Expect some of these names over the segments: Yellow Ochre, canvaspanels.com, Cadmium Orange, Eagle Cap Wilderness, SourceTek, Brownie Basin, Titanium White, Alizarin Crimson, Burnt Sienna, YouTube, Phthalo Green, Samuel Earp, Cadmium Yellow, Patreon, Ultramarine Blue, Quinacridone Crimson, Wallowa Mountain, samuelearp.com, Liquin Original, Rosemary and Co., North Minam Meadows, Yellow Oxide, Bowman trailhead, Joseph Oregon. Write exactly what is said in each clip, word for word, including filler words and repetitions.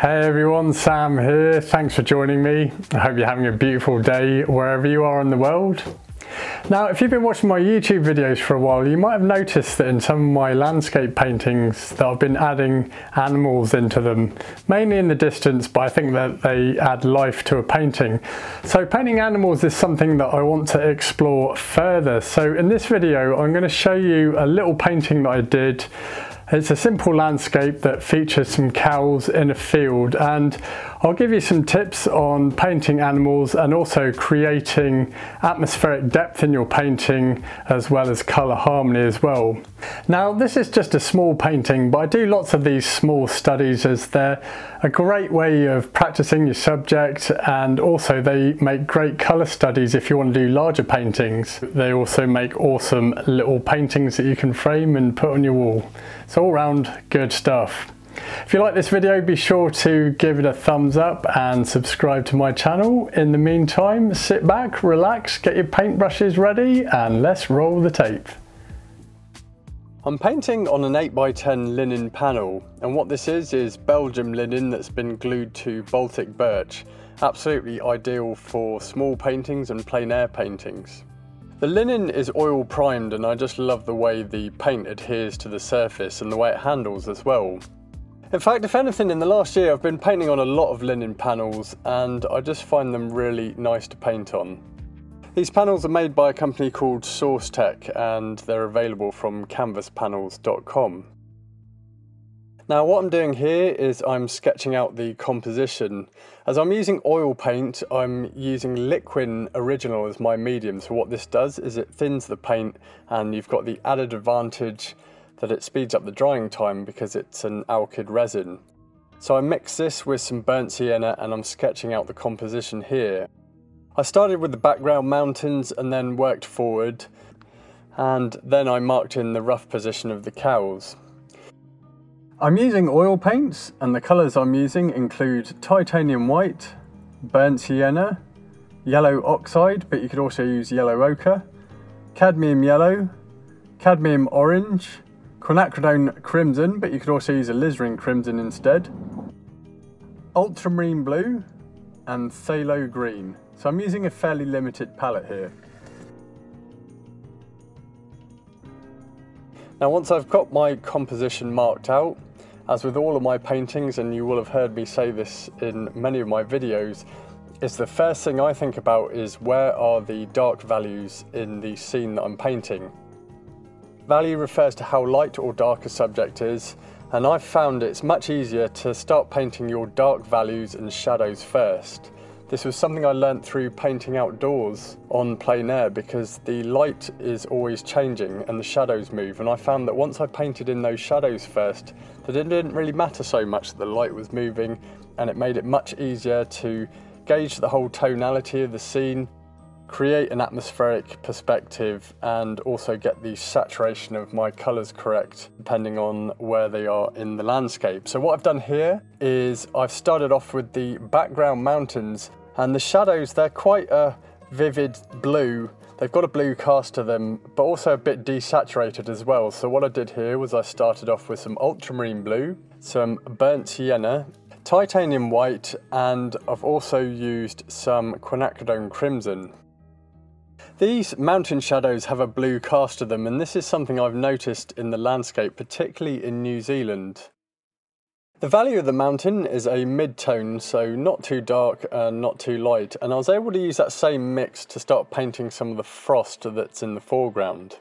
Hey everyone, Sam here. Thanks for joining me. I hope you're having a beautiful day wherever you are in the world. Now, if you've been watching my YouTube videos for a while, you might have noticed that in some of my landscape paintings that I've been adding animals into them, mainly in the distance, but I think that they add life to a painting. So painting animals is something that I want to explore further. So in this video, I'm going to show you a little painting that I did. It's a simple landscape that features some cows in a field, and I'll give you some tips on painting animals and also creating atmospheric depth in your painting as well as colour harmony as well. Now, this is just a small painting, but I do lots of these small studies as they're a great way of practicing your subject, and also they make great colour studies if you want to do larger paintings. They also make awesome little paintings that you can frame and put on your wall. So all round good stuff. If you like this video, be sure to give it a thumbs up and subscribe to my channel. In the meantime, sit back, relax, get your paintbrushes ready, and let's roll the tape. I'm painting on an eight by ten linen panel, and what this is is Belgium linen that's been glued to Baltic birch. Absolutely ideal for small paintings and plein air paintings. The linen is oil primed, and I just love the way the paint adheres to the surface and the way it handles as well. In fact, if anything, in the last year I've been painting on a lot of linen panels, and I just find them really nice to paint on. These panels are made by a company called SourceTek, and they're available from canvas panels dot com. Now, what I'm doing here is I'm sketching out the composition. As I'm using oil paint, I'm using Liquin Original as my medium. So what this does is it thins the paint, and you've got the added advantage that it speeds up the drying time because it's an alkyd resin. So I mix this with some burnt sienna, and I'm sketching out the composition here. I started with the background mountains and then worked forward, and then I marked in the rough position of the cows. I'm using oil paints, and the colours I'm using include Titanium White, Burnt Sienna, Yellow Oxide, but you could also use Yellow Ochre, Cadmium Yellow, Cadmium Orange, Quinacridone Crimson, but you could also use Alizarin Crimson instead, Ultramarine Blue, and Phthalo Green. So I'm using a fairly limited palette here. Now, once I've got my composition marked out, as with all of my paintings, and you will have heard me say this in many of my videos, is the first thing I think about is where are the dark values in the scene that I'm painting. Value refers to how light or dark a subject is, and I've found it's much easier to start painting your dark values and shadows first. This was something I learnt through painting outdoors on plein air, because the light is always changing and the shadows move, and I found that once I painted in those shadows first, that it didn't really matter so much that the light was moving, and it made it much easier to gauge the whole tonality of the scene, create an atmospheric perspective, and also get the saturation of my colours correct depending on where they are in the landscape. So what I've done here is I've started off with the background mountains, and the shadows, they're quite a vivid blue. They've got a blue cast to them, but also a bit desaturated as well. So what I did here was I started off with some ultramarine blue, some burnt sienna, titanium white, and I've also used some quinacridone crimson. These mountain shadows have a blue cast to them, and this is something I've noticed in the landscape, particularly in New Zealand. The value of the mountain is a mid-tone, so not too dark and not too light, and I was able to use that same mix to start painting some of the frost that's in the foreground.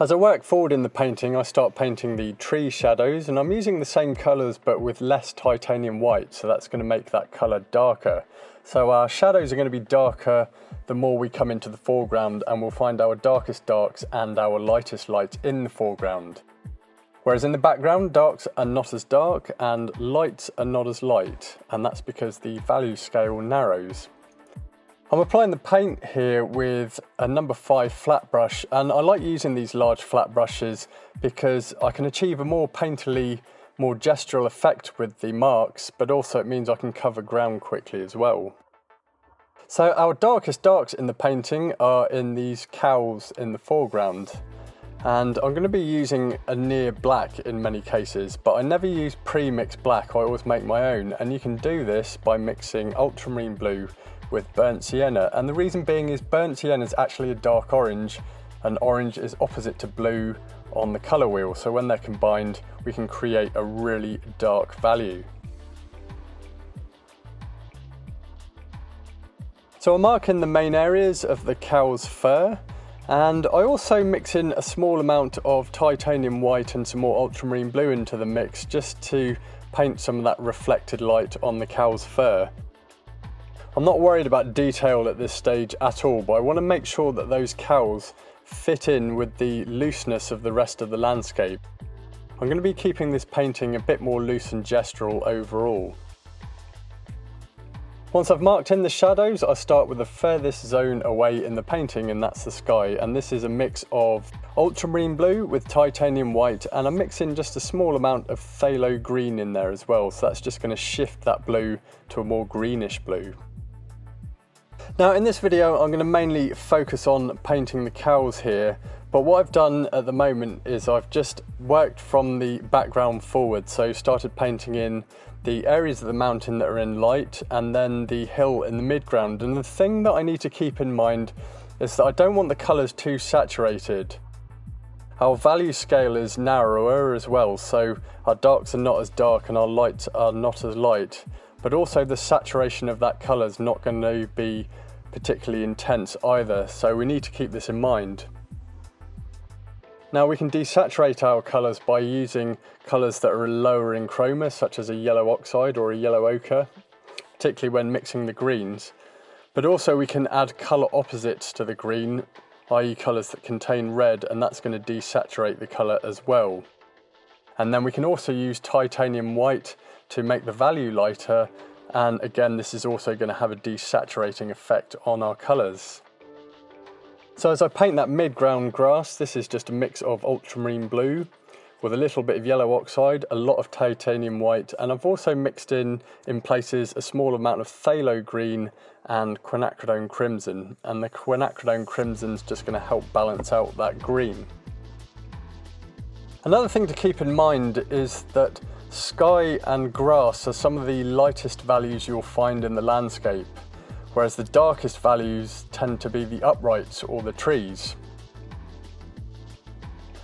As I work forward in the painting, I start painting the tree shadows, and I'm using the same colours but with less titanium white, so that's going to make that colour darker. So our shadows are going to be darker the more we come into the foreground, and we'll find our darkest darks and our lightest lights in the foreground. Whereas in the background, darks are not as dark and lights are not as light, and that's because the value scale narrows. I'm applying the paint here with a number five flat brush, and I like using these large flat brushes because I can achieve a more painterly, more gestural effect with the marks, but also it means I can cover ground quickly as well. So our darkest darks in the painting are in these cows in the foreground, and I'm going to be using a near black in many cases, but I never use pre-mixed black, I always make my own, and you can do this by mixing ultramarine blue with burnt sienna, and the reason being is burnt sienna is actually a dark orange, and orange is opposite to blue on the colour wheel, so when they're combined we can create a really dark value. So I'm marking the main areas of the cow's fur, and I also mix in a small amount of titanium white and some more ultramarine blue into the mix just to paint some of that reflected light on the cow's fur. I'm not worried about detail at this stage at all, but I want to make sure that those cows fit in with the looseness of the rest of the landscape. I'm going to be keeping this painting a bit more loose and gestural overall. Once I've marked in the shadows, I start with the furthest zone away in the painting, and that's the sky, and this is a mix of ultramarine blue with titanium white, and I'm mixing just a small amount of phthalo green in there as well, so that's just going to shift that blue to a more greenish blue. Now in this video I'm going to mainly focus on painting the cows here, but what I've done at the moment is I've just worked from the background forward, so started painting in the areas of the mountain that are in light and then the hill in the midground, and the thing that I need to keep in mind is that I don't want the colours too saturated. Our value scale is narrower as well, so our darks are not as dark and our lights are not as light, but also the saturation of that colour is not going to be particularly intense either, so we need to keep this in mind. Now we can desaturate our colours by using colours that are lower in chroma, such as a yellow oxide or a yellow ochre, particularly when mixing the greens, but also we can add colour opposites to the green, that is colours that contain red, and that's going to desaturate the colour as well. And then we can also use titanium white to make the value lighter, and again this is also going to have a desaturating effect on our colours. So as I paint that mid-ground grass, this is just a mix of ultramarine blue with a little bit of yellow oxide, a lot of titanium white, and I've also mixed in in places a small amount of phthalo green and quinacridone crimson, and the quinacridone crimson is just going to help balance out that green. Another thing to keep in mind is that sky and grass are some of the lightest values you'll find in the landscape, whereas the darkest values tend to be the uprights or the trees.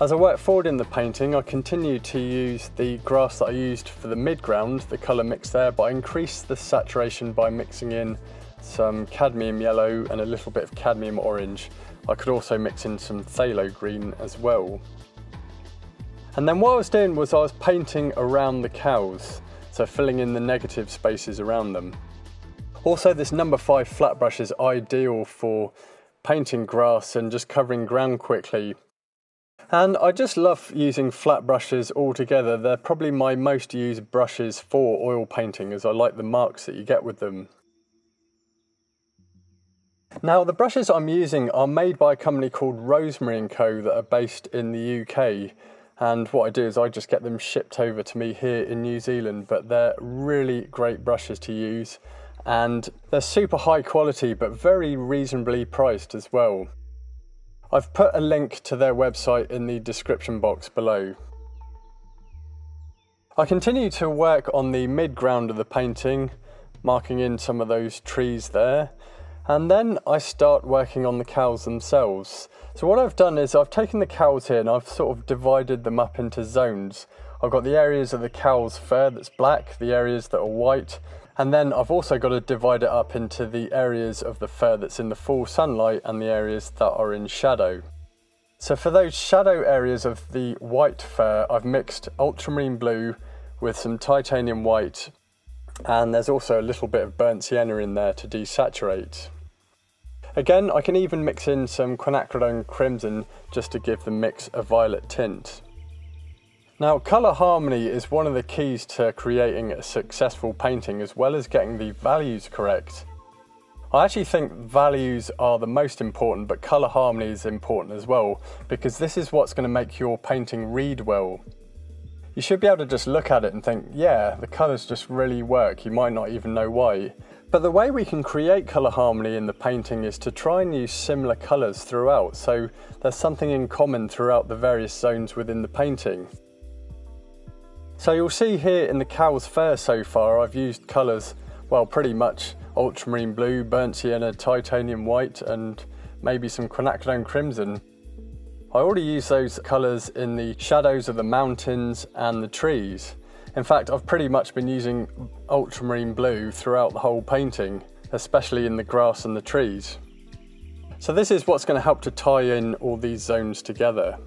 As I work forward in the painting, I continue to use the grass that I used for the mid-ground, the colour mix there, but I increase the saturation by mixing in some cadmium yellow and a little bit of cadmium orange. I could also mix in some phthalo green as well. And then what I was doing was I was painting around the cows, so filling in the negative spaces around them. Also, this number five flat brush is ideal for painting grass and just covering ground quickly. And I just love using flat brushes altogether. They're probably my most used brushes for oil painting, as I like the marks that you get with them. Now the brushes I'm using are made by a company called Rosemary and Co that are based in the U K. And what I do is I just get them shipped over to me here in New Zealand, but they're really great brushes to use and they're super high quality but very reasonably priced as well. I've put a link to their website in the description box below. I continue to work on the mid-ground of the painting, marking in some of those trees there, and then I start working on the cows themselves. So what I've done is I've taken the cows here and I've sort of divided them up into zones. I've got the areas of the cow's fur that's black, the areas that are white, and then I've also got to divide it up into the areas of the fur that's in the full sunlight and the areas that are in shadow. So for those shadow areas of the white fur, I've mixed ultramarine blue with some titanium white, and there's also a little bit of burnt sienna in there to desaturate. Again, I can even mix in some quinacridone crimson just to give the mix a violet tint. Now, colour harmony is one of the keys to creating a successful painting, as well as getting the values correct. I actually think values are the most important, but colour harmony is important as well, because this is what's going to make your painting read well. You should be able to just look at it and think, yeah, the colours just really work, you might not even know why. But the way we can create colour harmony in the painting is to try and use similar colours throughout, so there's something in common throughout the various zones within the painting. So you'll see here in the cow's fur so far I've used colours, well, pretty much ultramarine blue, burnt sienna, titanium white and maybe some quinacridone crimson. I already used those colours in the shadows of the mountains and the trees. In fact, I've pretty much been using ultramarine blue throughout the whole painting, especially in the grass and the trees. So this is what's going to help to tie in all these zones together.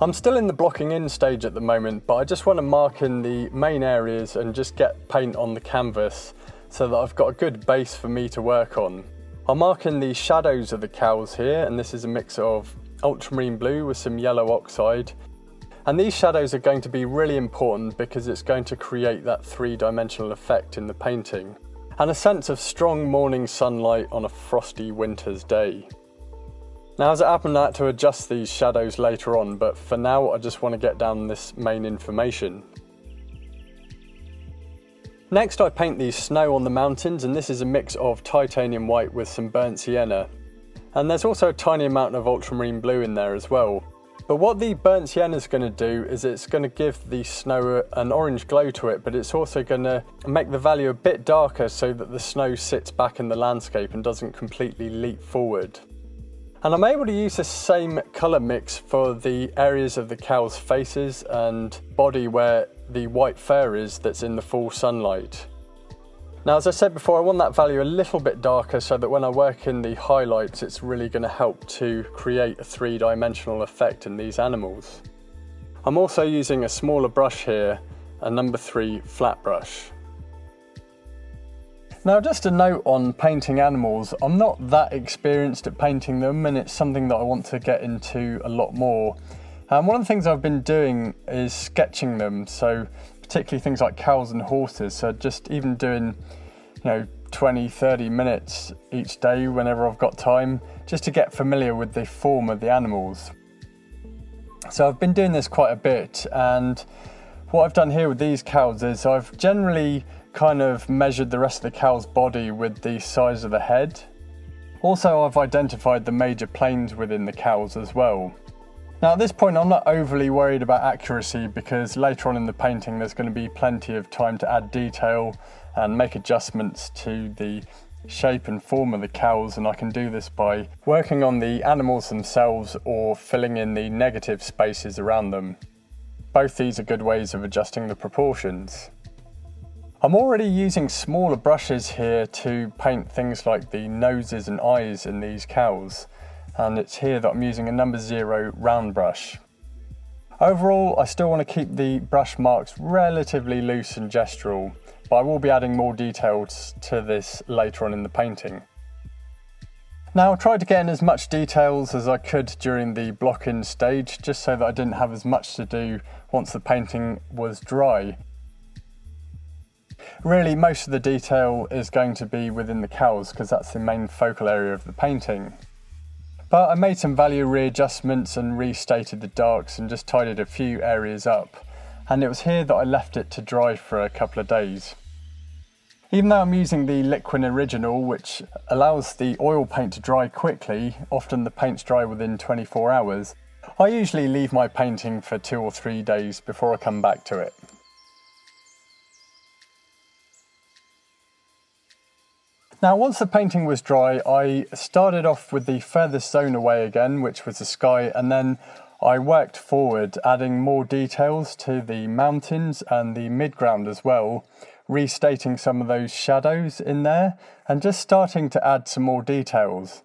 I'm still in the blocking in stage at the moment, but I just want to mark in the main areas and just get paint on the canvas so that I've got a good base for me to work on. I'll mark in the shadows of the cows here, and this is a mix of ultramarine blue with some yellow oxide, and these shadows are going to be really important because it's going to create that three-dimensional effect in the painting and a sense of strong morning sunlight on a frosty winter's day. Now, as it happened, I had to adjust these shadows later on, but for now I just want to get down this main information. Next, I paint the snow on the mountains, and this is a mix of titanium white with some burnt sienna. And there's also a tiny amount of ultramarine blue in there as well. But what the burnt sienna is going to do is it's going to give the snow an orange glow to it, but it's also going to make the valley a bit darker so that the snow sits back in the landscape and doesn't completely leap forward. And I'm able to use the same colour mix for the areas of the cow's faces and body where the white fur is that's in the full sunlight. Now, as I said before, I want that value a little bit darker so that when I work in the highlights, it's really going to help to create a three-dimensional effect in these animals. I'm also using a smaller brush here, a number three flat brush. Now, just a note on painting animals, I'm not that experienced at painting them, and it's something that I want to get into a lot more. And um, one of the things I've been doing is sketching them, so particularly things like cows and horses. So just even doing, you know, twenty, thirty minutes each day whenever I've got time, just to get familiar with the form of the animals. So I've been doing this quite a bit, and what I've done here with these cows is I've generally kind of measured the rest of the cow's body with the size of the head. Also, I've identified the major planes within the cows as well. Now, at this point, I'm not overly worried about accuracy because later on in the painting there's going to be plenty of time to add detail and make adjustments to the shape and form of the cows, and I can do this by working on the animals themselves or filling in the negative spaces around them. Both these are good ways of adjusting the proportions. I'm already using smaller brushes here to paint things like the noses and eyes in these cows, and it's here that I'm using a number zero round brush. Overall, I still want to keep the brush marks relatively loose and gestural, but I will be adding more details to this later on in the painting. Now, I tried to get in as much details as I could during the block-in stage, just so that I didn't have as much to do once the painting was dry. Really, most of the detail is going to be within the cows, because that's the main focal area of the painting. But I made some value readjustments and restated the darks and just tidied a few areas up, and it was here that I left it to dry for a couple of days. Even though I'm using the Liquin Original, which allows the oil paint to dry quickly, often the paints dry within twenty-four hours, I usually leave my painting for two or three days before I come back to it. Now, once the painting was dry, I started off with the furthest zone away again, which was the sky, and then I worked forward, adding more details to the mountains and the midground as well, restating some of those shadows in there, and just starting to add some more details.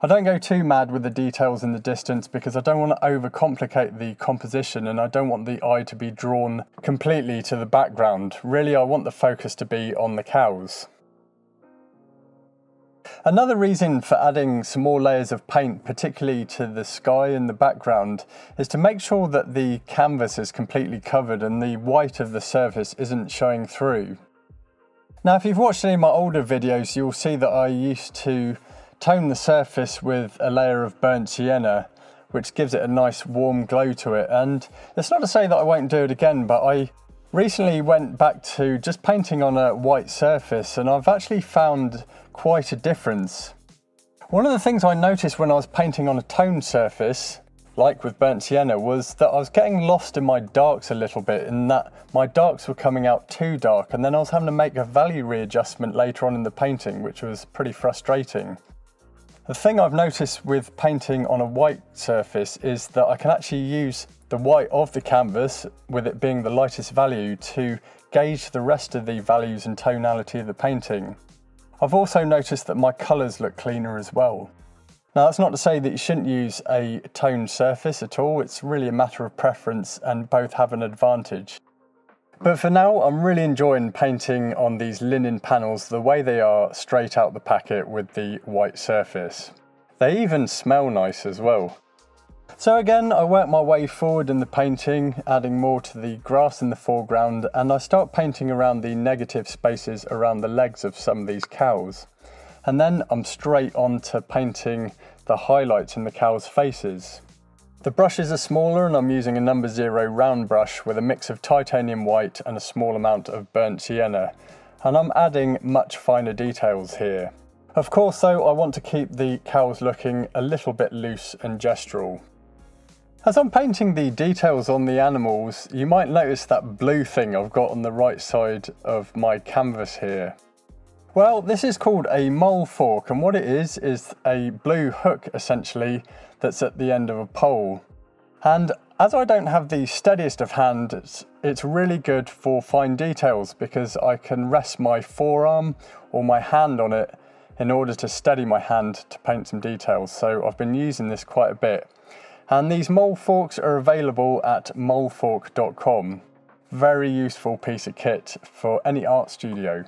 I don't go too mad with the details in the distance because I don't want to overcomplicate the composition, and I don't want the eye to be drawn completely to the background. Really, I want the focus to be on the cows. Another reason for adding some more layers of paint, particularly to the sky and the background, is to make sure that the canvas is completely covered and the white of the surface isn't showing through. Now, if you've watched any of my older videos, you'll see that I used to tone the surface with a layer of burnt sienna, which gives it a nice warm glow to it, and it's not to say that I won't do it again, but I Recently went back to just painting on a white surface, and I've actually found quite a difference. One of the things I noticed when I was painting on a toned surface, like with Burnt Sienna, was that I was getting lost in my darks a little bit, and that my darks were coming out too dark, and then I was having to make a value readjustment later on in the painting, which was pretty frustrating. The thing I've noticed with painting on a white surface is that I can actually use the white of the canvas, with it being the lightest value, to gauge the rest of the values and tonality of the painting. I've also noticed that my colours look cleaner as well. Now, that's not to say that you shouldn't use a toned surface at all. It's really a matter of preference, and both have an advantage. But for now, I'm really enjoying painting on these linen panels the way they are, straight out the packet with the white surface. They even smell nice as well. So again, I work my way forward in the painting, adding more to the grass in the foreground, and I start painting around the negative spaces around the legs of some of these cows. And then I'm straight on to painting the highlights in the cows' faces. The brushes are smaller, and I'm using a number zero round brush with a mix of titanium white and a small amount of burnt sienna, and I'm adding much finer details here. Of course though, I want to keep the cows looking a little bit loose and gestural. As I'm painting the details on the animals, you might notice that blue thing I've got on the right side of my canvas here. Well, this is called a mole fork, and what it is is a blue hook essentially that's at the end of a pole. And as I don't have the steadiest of hands, it's, it's really good for fine details, because I can rest my forearm or my hand on it in order to steady my hand to paint some details. So I've been using this quite a bit. And these mole forks are available at molefork dot com. Very useful piece of kit for any art studio.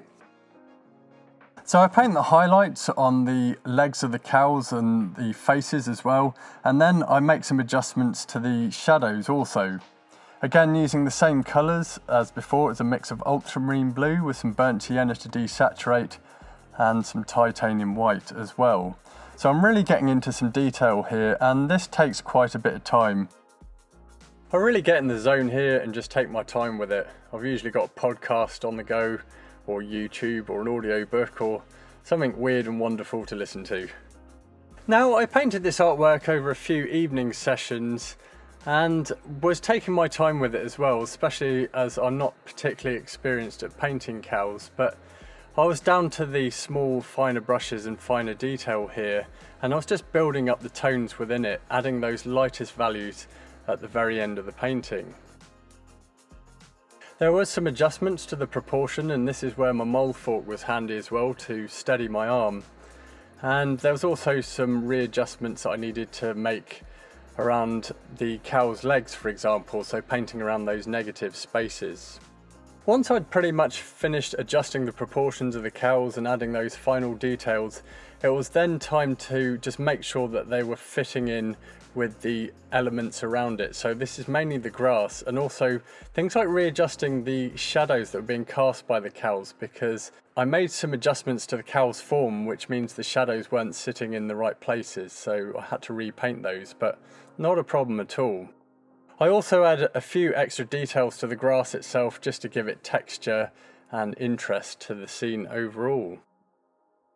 So I paint the highlights on the legs of the cows and the faces as well, and then I make some adjustments to the shadows also. Again, using the same colours as before. It's a mix of ultramarine blue with some burnt sienna to desaturate and some titanium white as well. So I'm really getting into some detail here, and this takes quite a bit of time. I really get in the zone here and just take my time with it. I've usually got a podcast on the go, or YouTube, or an audiobook, or something weird and wonderful to listen to. Now, I painted this artwork over a few evening sessions and was taking my time with it as well, especially as I'm not particularly experienced at painting cows, but I was down to the small finer brushes and finer detail here, and I was just building up the tones within it, adding those lightest values at the very end of the painting. There were some adjustments to the proportion, and this is where my mole fork was handy as well to steady my arm. And there was also some readjustments that I needed to make around the cow's legs, for example, so painting around those negative spaces. Once I'd pretty much finished adjusting the proportions of the cows and adding those final details, it was then time to just make sure that they were fitting in with the elements around it. So this is mainly the grass, and also things like readjusting the shadows that were being cast by the cows, because I made some adjustments to the cow's form, which means the shadows weren't sitting in the right places, so I had to repaint those, but not a problem at all. I also added a few extra details to the grass itself just to give it texture and interest to the scene overall.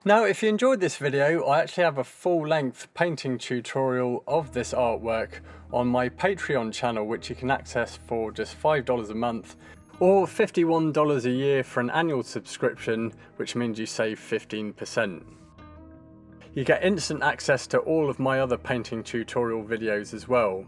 Now, if you enjoyed this video, I actually have a full-length painting tutorial of this artwork on my Patreon channel, which you can access for just five dollars a month or fifty-one dollars a year for an annual subscription, which means you save fifteen percent. You get instant access to all of my other painting tutorial videos as well.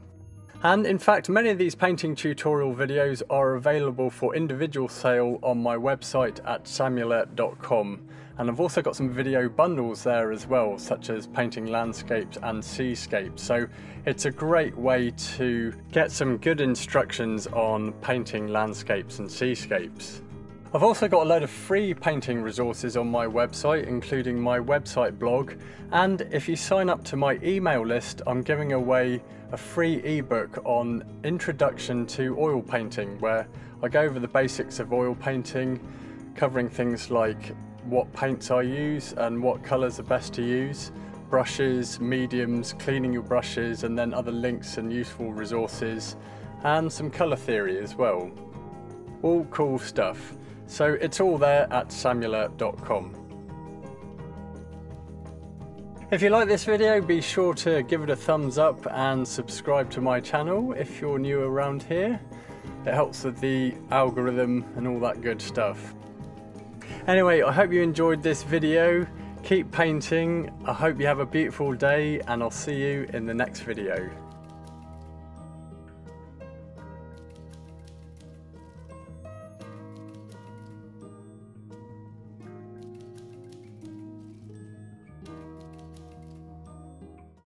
And in fact, many of these painting tutorial videos are available for individual sale on my website at samuel earp dot com. And I've also got some video bundles there as well, such as painting landscapes and seascapes. So it's a great way to get some good instructions on painting landscapes and seascapes. I've also got a load of free painting resources on my website, including my website blog. And if you sign up to my email list, I'm giving away a free ebook on Introduction to Oil Painting, where I go over the basics of oil painting, covering things like what paints I use and what colours are best to use, brushes, mediums, cleaning your brushes, and then other links and useful resources, and some colour theory as well. all cool stuff. So it's all there at samuel earp dot com. If you like this video, be sure to give it a thumbs up and subscribe to my channel if you're new around here. It helps with the algorithm and all that good stuff. Anyway, I hope you enjoyed this video. Keep painting. I hope you have a beautiful day, and I'll see you in the next video.